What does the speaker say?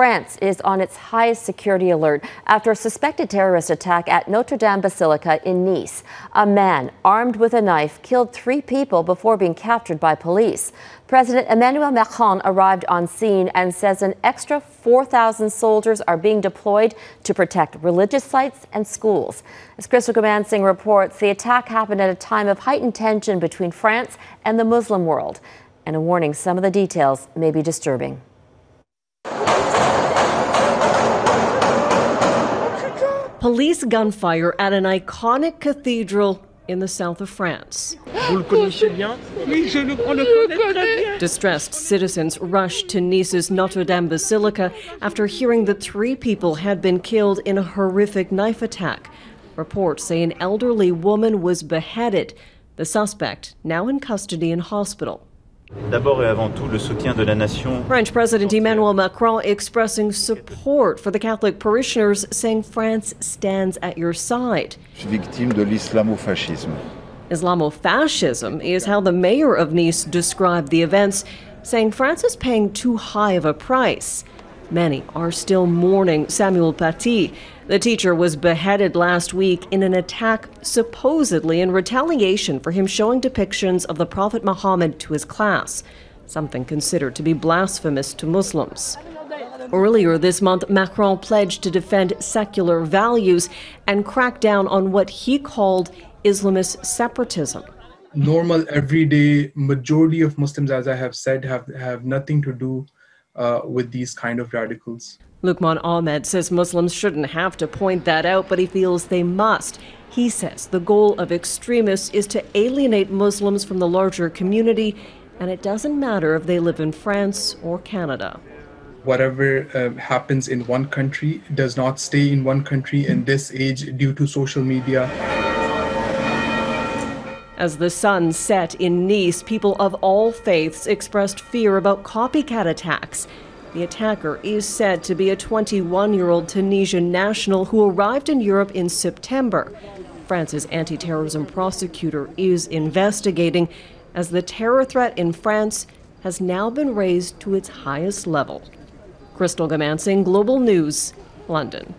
France is on its highest security alert after a suspected terrorist attack at Notre Dame Basilica in Nice. A man armed with a knife killed three people before being captured by police. President Emmanuel Macron arrived on scene and says an extra 4,000 soldiers are being deployed to protect religious sites and schools. As Crystal Goomansingh reports, the attack happened at a time of heightened tension between France and the Muslim world. And a warning, some of the details may be disturbing. Police gunfire at an iconic cathedral in the south of France. Distressed citizens rushed to Nice's Notre Dame Basilica after hearing that three people had been killed in a horrific knife attack. Reports say an elderly woman was beheaded. The suspect, now in custody in hospital. French President Emmanuel Macron expressing support for the Catholic parishioners, saying France stands at your side. Islamofascism is how the mayor of Nice described the events, saying France is paying too high of a price. Many are still mourning Samuel Paty. The teacher was beheaded last week in an attack supposedly in retaliation for him showing depictions of the Prophet Muhammad to his class, something considered to be blasphemous to Muslims. Earlier this month, Macron pledged to defend secular values and crack down on what he called Islamist separatism. Normal, everyday, majority of Muslims, as I have said, have nothing to do with these kind of radicals. Luqman Ahmed says Muslims shouldn't have to point that out, but he feels they must. He says the goal of extremists is to alienate Muslims from the larger community, and it doesn't matter if they live in France or Canada. Whatever happens in one country does not stay in one country in this age due to social media. As the sun set in Nice, people of all faiths expressed fear about copycat attacks. The attacker is said to be a 21-year-old Tunisian national who arrived in Europe in September. France's anti-terrorism prosecutor is investigating, as the terror threat in France has now been raised to its highest level. Crystal Goomansingh, Global News, London.